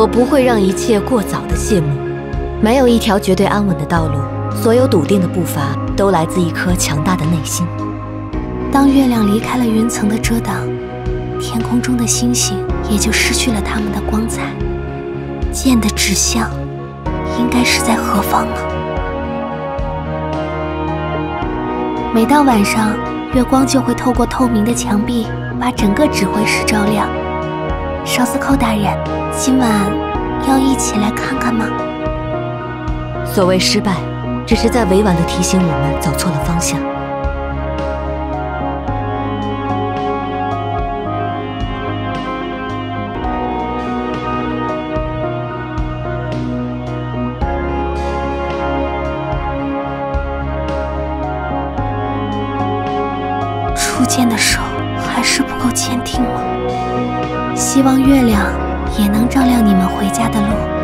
我不会让一切过早的谢幕。没有一条绝对安稳的道路，所有笃定的步伐都来自一颗强大的内心。当月亮离开了云层的遮挡，天空中的星星也就失去了它们的光彩。剑的指向应该是在何方呢？每到晚上，月光就会透过透明的墙壁，把整个指挥室照亮。 少司寇大人，今晚要一起来看看吗？所谓失败，只是在委婉地提醒我们走错了方向。初见的手还是不够坚定吗？ 希望月亮也能照亮你们回家的路。